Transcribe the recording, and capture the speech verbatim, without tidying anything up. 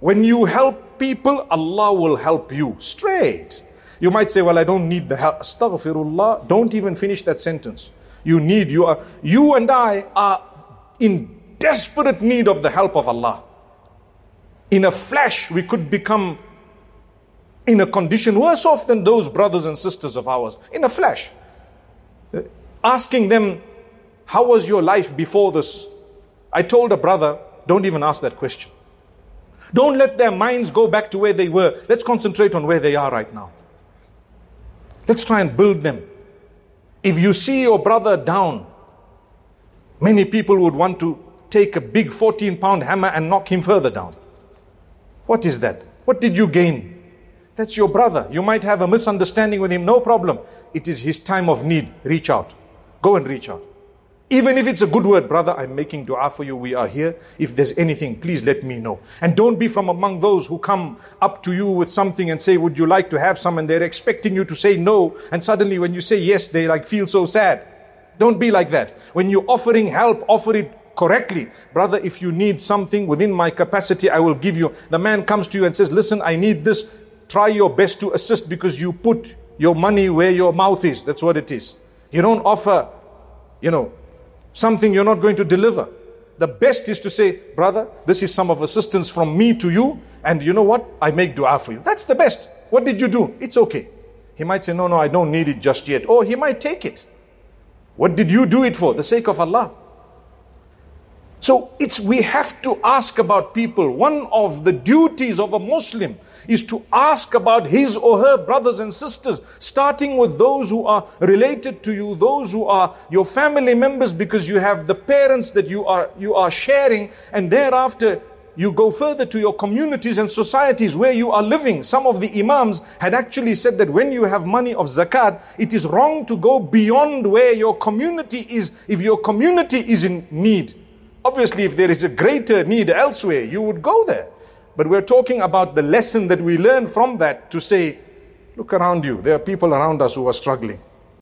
When you help people, Allah will help you. Straight. You might say, well, I don't need the help. Astaghfirullah. Don't even finish that sentence. You need, you are, you and I are in desperate need of the help of Allah. In a flash, we could become in a condition worse off than those brothers and sisters of ours. In a flash. Asking them, how was your life before this? I told a brother, don't even ask that question. Don't let their minds go back to where they were. Let's concentrate on where they are right now. Let's try and build them. If you see your brother down, many people would want to take a big fourteen pound hammer and knock him further down. What is that? What did you gain? That's your brother. You might have a misunderstanding with him. No problem. It is his time of need. Reach out. Go and reach out. Even if it's a good word, brother, I'm making dua for you. We are here. If there's anything, please let me know. And don't be from among those who come up to you with something and say, would you like to have some? And they're expecting you to say no. And suddenly when you say yes, they like feel so sad. Don't be like that. When you're offering help, offer it correctly. Brother, if you need something within my capacity, I will give you. The man comes to you and says, listen, I need this. Try your best to assist because you put your money where your mouth is. That's what it is. You don't offer, you know, something you're not going to deliver. The best is to say, brother, this is some of assistance from me to you. And you know what? I make dua for you. That's the best. What did you do? It's okay. He might say, no, no, I don't need it just yet. Or he might take it. What did you do it for? The sake of Allah. So it's, we have to ask about people. One of the duties of a Muslim is to ask about his or her brothers and sisters, starting with those who are related to you, those who are your family members, because you have the parents that you are, you are sharing, and thereafter you go further to your communities and societies where you are living. Some of the imams had actually said that when you have money of zakat, it is wrong to go beyond where your community is, if your community is in need. Obviously, if there is a greater need elsewhere, you would go there. But we're talking about the lesson that we learn from that to say, look around you. There are people around us who are struggling.